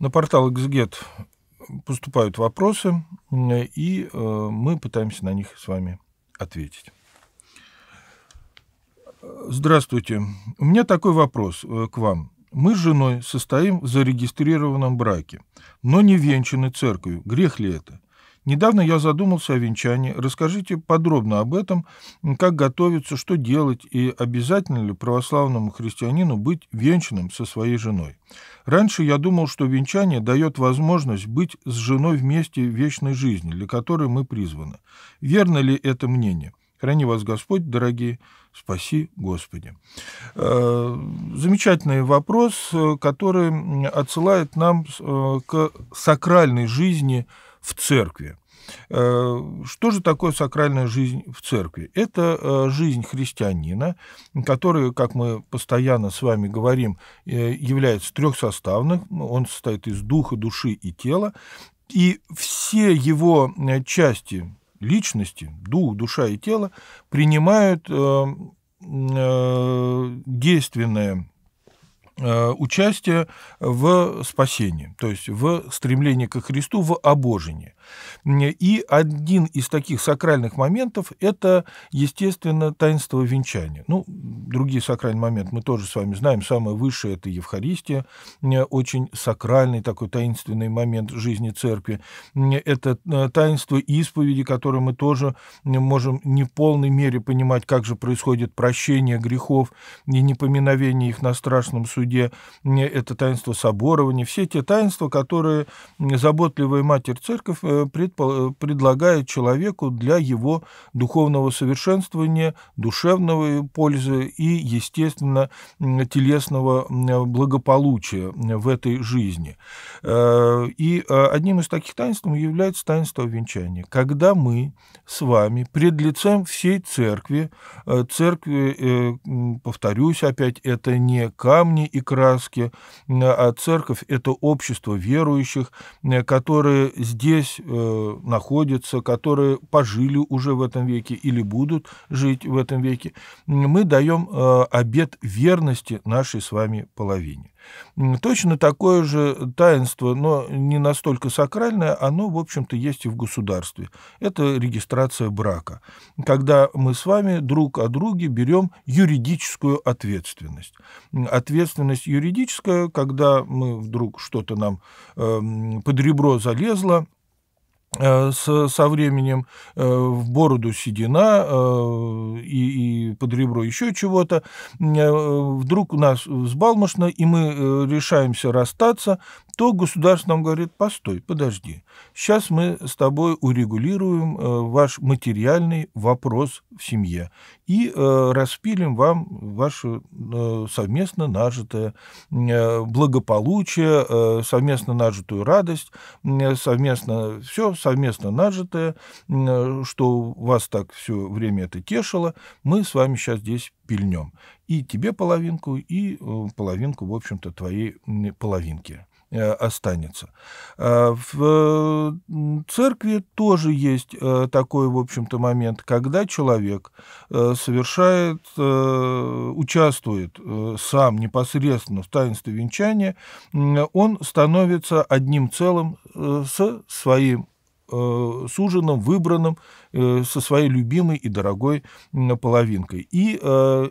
На портал Экзегет поступают вопросы, и мы пытаемся на них с вами ответить. Здравствуйте. У меня такой вопрос к вам. Мы с женой состоим в зарегистрированном браке, но не венчаны церковью. Грех ли это? Недавно я задумался о венчании. Расскажите подробно об этом, как готовиться, что делать и обязательно ли православному христианину быть венчанным со своей женой. Раньше я думал, что венчание дает возможность быть с женой вместе в вечной жизни, для которой мы призваны. Верно ли это мнение? Храни вас Господь, дорогие, спаси Господи. Замечательный вопрос, который отсылает нам к сакральной жизни в церкви. Что же такое сакральная жизнь в церкви? Это жизнь христианина, который, как мы постоянно с вами говорим, является трехсоставным. Он состоит из духа, души и тела. И все его части личности, дух, душа и тело, принимают действенное участие в спасении, то есть в стремлении ко Христу, в обожении. И один из таких сакральных моментов – это, естественно, таинство венчания. Ну, другие сакральные моменты мы тоже с вами знаем. Самое высшее – это Евхаристия, очень сакральный такой таинственный момент жизни церкви. Это таинство исповеди, которое мы тоже можем не в полной мере понимать, как же происходит прощение грехов и непоминовение их на страшном суде. Это таинство соборования, все те таинства, которые заботливая Матерь Церковь предлагает человеку для его духовного совершенствования, душевного пользы и, естественно, телесного благополучия в этой жизни. И одним из таких таинств является таинство венчания, когда мы с вами пред лицем всей церкви, повторюсь опять, это не камни и краски, а церковь – это общество верующих, которые здесь находятся, которые пожили уже в этом веке или будут жить в этом веке. Мы даем обет верности нашей с вами половине. Точно такое же таинство, но не настолько сакральное, оно, в общем-то, есть и в государстве. Это регистрация брака, когда мы с вами друг о друге берем юридическую ответственность. Ответственность юридическая, когда мы вдруг что-то нам под ребро залезло, со временем в бороду седина и под ребро еще чего-то, вдруг у нас взбалмошно, и мы решаемся расстаться, то государство нам говорит: постой, подожди, сейчас мы с тобой урегулируем ваш материальный вопрос в семье и распилим вам ваше совместно нажитое благополучие, совместно нажитую радость, совместно все, совместно нажитое, что вас так все время это тешило, мы с вами сейчас здесь пильнем. И тебе половинку, и половинку, в общем-то, твоей половинки останется. В церкви тоже есть такой, в общем-то, момент, когда человек участвует сам непосредственно в таинстве венчания, он становится одним целым со своим суженым, выбранным, со своей любимой и дорогой половинкой. И это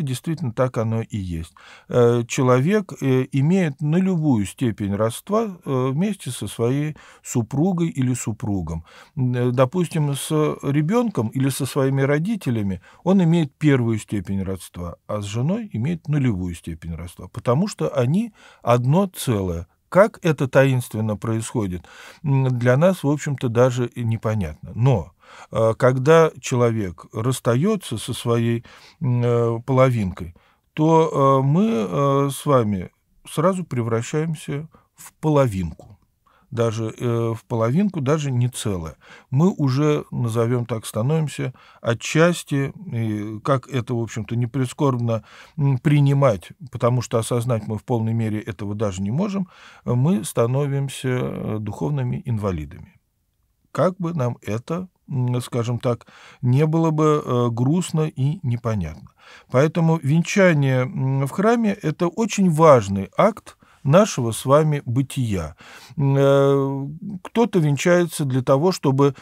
действительно так оно и есть. Человек имеет на любую степень родства вместе со своей супругой или супругом. Допустим, с ребенком или со своими родителями он имеет первую степень родства, а с женой имеет нулевую степень родства, потому что они одно целое. Как это таинственно происходит, для нас, в общем-то, даже непонятно. Но когда человек расстается со своей половинкой, то мы с вами сразу превращаемся в половинку. Даже в половинку, даже не целое. Мы уже, назовем так, становимся отчасти, и как это, в общем-то, не прискорбно принимать, потому что осознать мы в полной мере этого даже не можем, мы становимся духовными инвалидами. Как бы нам это, скажем так, не было бы грустно и непонятно. Поэтому венчание в храме – это очень важный акт нашего с вами бытия. Кто-то венчается для того, чтобы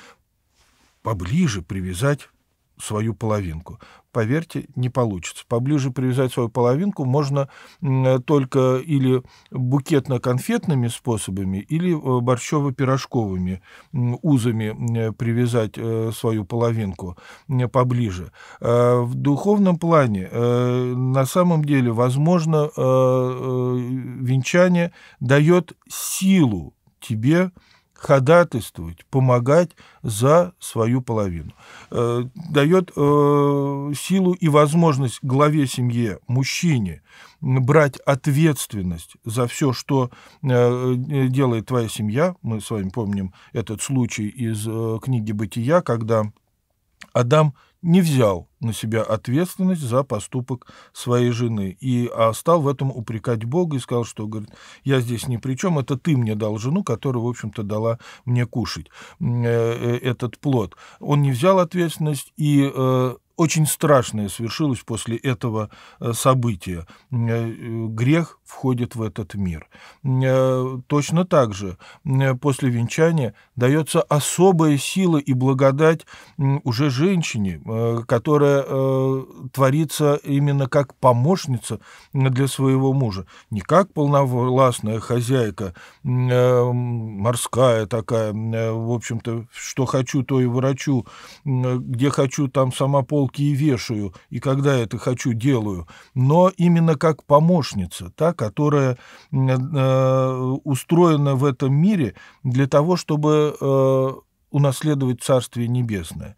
поближе привязать свою половинку. Поверьте, не получится. Поближе привязать свою половинку можно только или букетно-конфетными способами, или борщово-пирожковыми узами привязать свою половинку поближе. В духовном плане на самом деле, возможно, венчание дает силу тебе ходатайствовать, помогать за свою половину. Дает силу и возможность главе семьи, мужчине, брать ответственность за все, что делает твоя семья. Мы с вами помним этот случай из книги «Бытия», когда Адам не взял на себя ответственность за поступок своей жены и стал в этом упрекать Бога и сказал, что, говорит, я здесь ни при чем, это ты мне дал жену, которая, в общем-то, дала мне кушать этот плод. Он не взял ответственность, и очень страшное свершилось после этого события. Грех входит в этот мир. Точно так же после венчания дается особая сила и благодать уже женщине, которая творится именно как помощница для своего мужа. Не как полновластная хозяйка, морская такая, в общем-то, что хочу, то и ворочу, где хочу, там сама полки и вешаю, и когда это хочу, делаю, но именно как помощница, так, которая устроена в этом мире для того, чтобы унаследовать Царствие Небесное.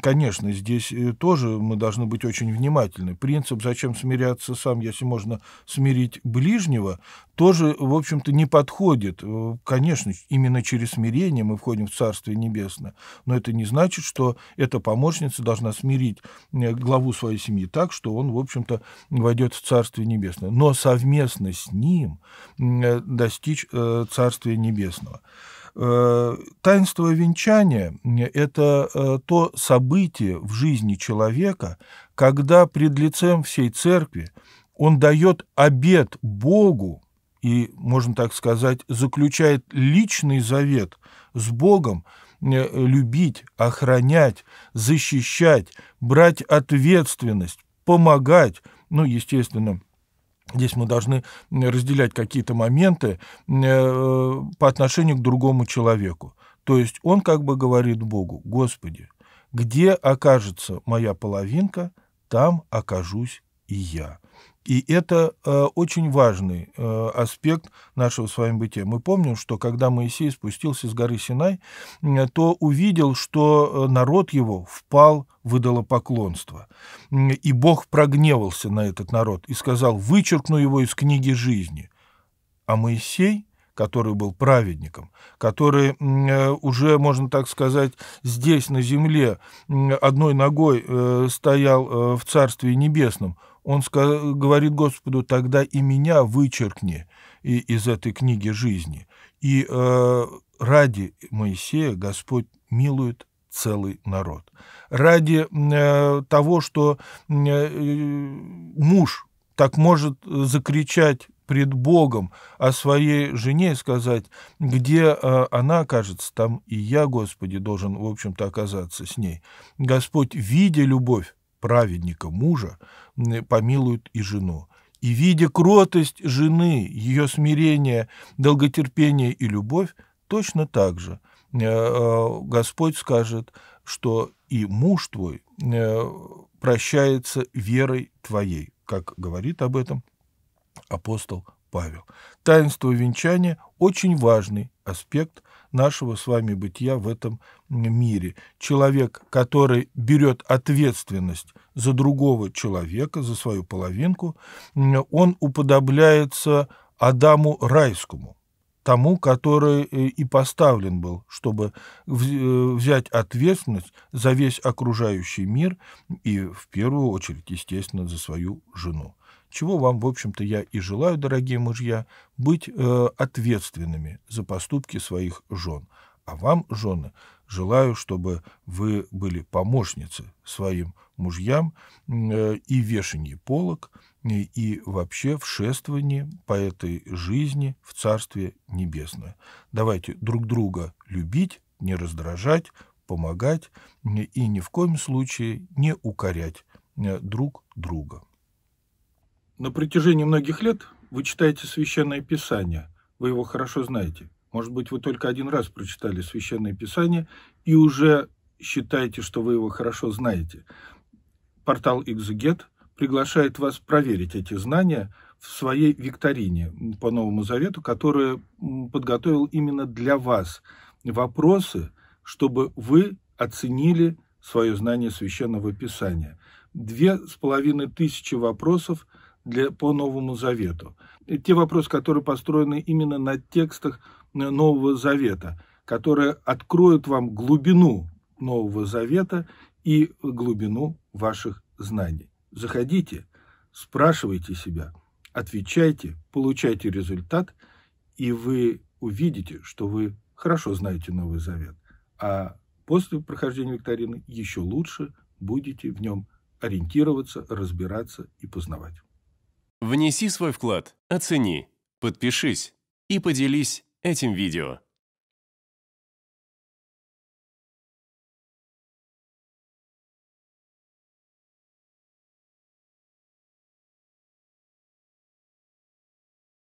Конечно, здесь тоже мы должны быть очень внимательны. Принцип «зачем смиряться сам, если можно смирить ближнего» тоже, в общем-то, не подходит. Конечно, именно через смирение мы входим в Царствие Небесное, но это не значит, что эта помощница должна смирить главу своей семьи так, что он, в общем-то, войдет в Царствие Небесное, но совместно с ним достичь Царствия Небесного. Таинство венчания – это то событие в жизни человека, когда пред лицем всей церкви он дает обет Богу и, можно так сказать, заключает личный завет с Богом любить, охранять, защищать, брать ответственность, помогать, ну, естественно, здесь мы должны разделять какие-то моменты по отношению к другому человеку. То есть он как бы говорит Богу: «Господи, где окажется моя половинка, там окажусь и я». И это очень важный аспект нашего с вами бытия. Мы помним, что когда Моисей спустился с горы Синай, то увидел, что народ его впал в идолопоклонство. И Бог прогневался на этот народ и сказал: «Вычеркну его из книги жизни». А Моисей, который был праведником, который уже, можно так сказать, здесь на земле одной ногой стоял в Царстве Небесном, он говорит Господу: «Тогда и меня вычеркни из этой книги жизни». И ради Моисея Господь милует целый народ. Ради того, что муж так может закричать пред Богом о своей жене и сказать: где она окажется, там и я, Господи, должен, в общем-то, оказаться с ней. Господь, видя любовь праведника мужа, помилует и жену. И видя кротость жены, ее смирение, долготерпение и любовь, точно так же Господь скажет, что и муж твой прощается верой твоей, как говорит об этом апостол Павел. Таинство венчания – очень важный аспект нашего с вами бытия в этом мире. Человек, который берет ответственность за другого человека, за свою половинку, он уподобляется Адаму райскому, тому, который и поставлен был, чтобы взять ответственность за весь окружающий мир и, в первую очередь, естественно, за свою жену. Чего вам, в общем-то, я и желаю, дорогие мужья, быть ответственными за поступки своих жен. А вам, жены, желаю, чтобы вы были помощницы своим мужьям и в вешании полог, и вообще в шествовании по этой жизни в Царстве Небесное. Давайте друг друга любить, не раздражать, помогать и ни в коем случае не укорять друг друга. На протяжении многих лет вы читаете Священное Писание, вы его хорошо знаете. Может быть, вы только один раз прочитали Священное Писание и уже считаете, что вы его хорошо знаете. Портал «Экзегет» приглашает вас проверить эти знания в своей викторине по Новому Завету, которую подготовил именно для вас. Вопросы, чтобы вы оценили свое знание Священного Писания. 2500 вопросов по Новому Завету. Те вопросы, которые построены именно на текстах Нового Завета, которые откроют вам глубину Нового Завета и глубину ваших знаний. Заходите, спрашивайте себя, отвечайте, получайте результат, и вы увидите, что вы хорошо знаете Новый Завет. А после прохождения викторины еще лучше будете в нем ориентироваться, разбираться и познавать. Внеси свой вклад, оцени, подпишись и поделись этим видео.